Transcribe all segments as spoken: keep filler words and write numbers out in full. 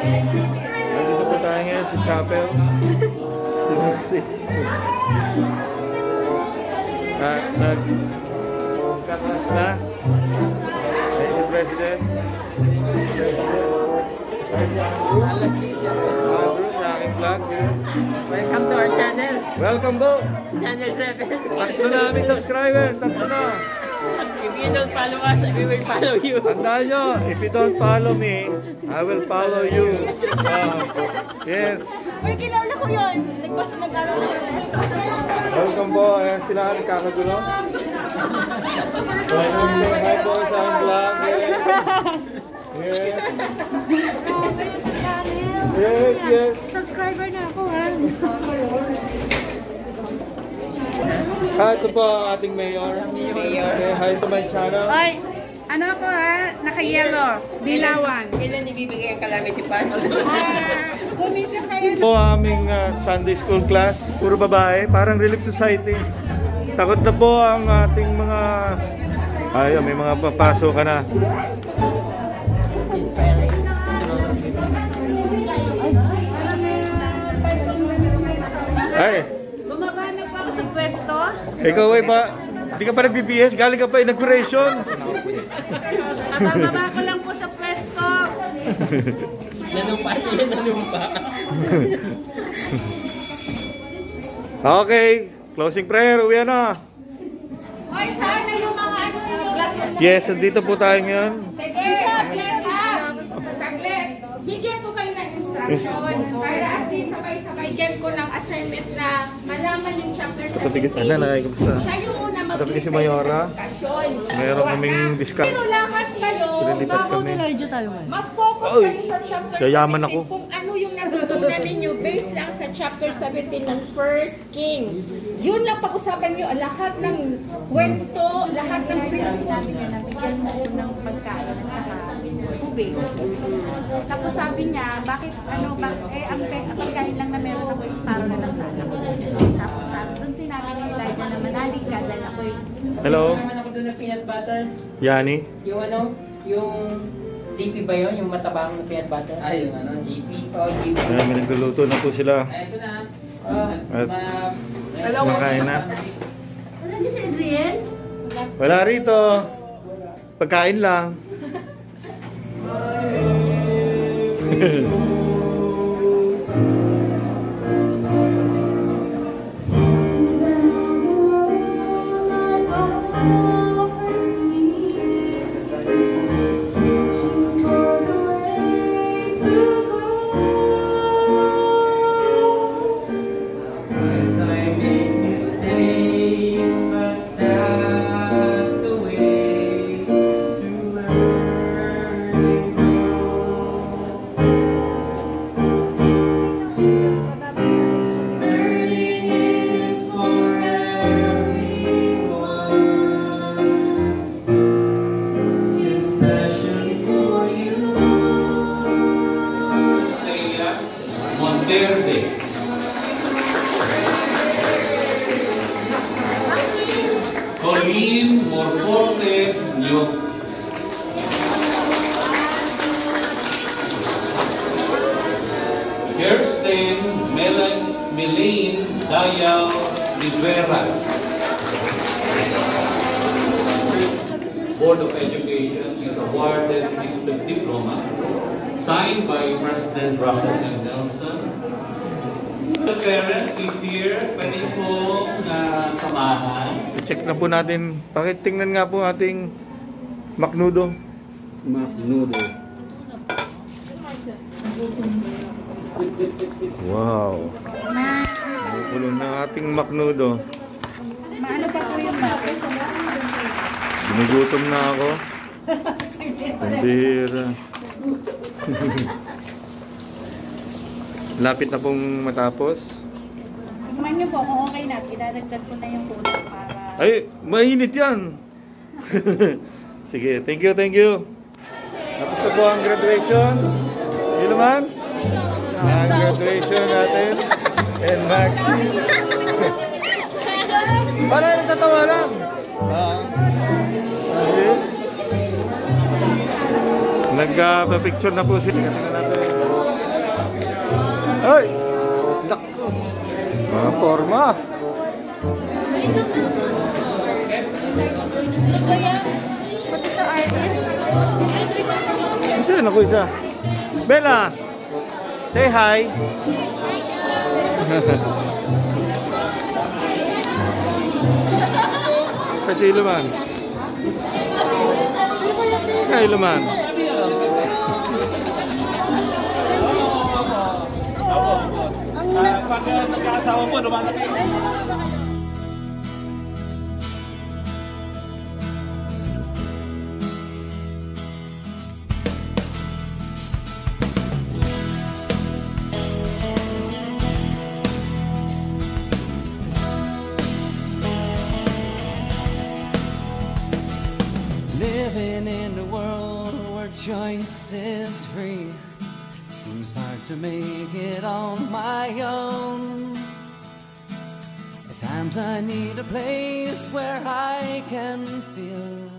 Nanti tepuk tangannya si Capel, si Maxi. Nah, nah, nah, si Presiden, welcome to our channel. Welcome to Channel seven. Tatlo na aming subscriber, tatlo na. If you don't follow us, we will follow you. Tandaan nyo, if you don't follow me, I will follow you. Uh, yes. Uy, kilaw na ko yun. Nagpas na taro na yun. Welcome po. Ayan sila ang kakagulo. Welcome to my boss ang vlog. Yes. Yes, yes. Subscriber na ako, ha? Hi, ito po ating mayor. Say hi to my channel. Oy, ano ako ha? Naka-yellow. Dilawan. Kailan ibibigay ang calamity pass? Kumita kayo. Po aming uh, Sunday school class. Puro babae. Parang Relief Society. Takot na po ang ating mga... Ayun, may mga papaso ka na. Ay! Pwesto? Ikaw ay pa, hindi ka pa nag-B B S, galing ka pa inauguration. Mababa ko lang po sa pwesto. Nanumpa siya, nanumpa. Okay, closing prayer, uwi na. Oy, saan na yung mga ano? Yes, andito po tayo ngayon. Sige, saglit ha. Saglit. Bigyan ko kayo ng instruction para at least sabay-sabay bigyan ko ng assignment na malaman yung chapter seventeen. Patapigit na na, nakikapsta. Siya yung una mag-listen si Mayora. Meron kaming discount. Pero lahat kayo, mag-focus kayo sa chapter seventeen. Ako. Kung ano yung natutunan ninyo based lang sa chapter seventeen ng First King. Yun lang pag-usapan nyo. Lahat ng kwento, lahat ng principle. Nabigyan mo ng pagkain at tubig. Tapos sabi niya, bakit ano, bak, eh, ang pagkain lang na meron ako is paro na lang sana. Tapos sabi, dun sinabi ni Elijah na manalig ka lang ako eh. Hello? Hindi naman ako dun na peanut butter. Yani? Yung ano, yung G P ba yun? Yung matabang na peanut butter? Ay, yung ano, G P. Oh, G P. Ayan, may nagluluto na po sila. Ito na. Oh, at makain na. Wala niyo si Adrian? Wala rito. Pagkain lang. Board of Education is awarded this diploma signed by President Russell M. Nelson. The parent is here, pwede po na samahan. I-check na po natin, pakitingnan nga po ating McNudo. McNudo. Wow. Bukulong na ating McNudo. Maano pa po yung McNudo? Nagutom na ako. Pandira. Lapit na pong matapos. Tignan niyo po kung okay na. Pinadagdag ko na yung tubig para... Ay! Mainit yan! Sige, thank you, thank you. Tapos na po ang graduation. Hindi naman? Ang graduation natin. And Maxi. Para nagtatawa lang. Nagpa-picture na po sila. Tingnan natin. Ay, naku. Mga forma. Saan ako isa? Bella, say hi. Kasi luman. Kay luman. Pag nagkakasawa po, lumalaki. Living in a world where choice is free, seems hard to make it on my own. At times I need a place where I can feel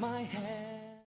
my head.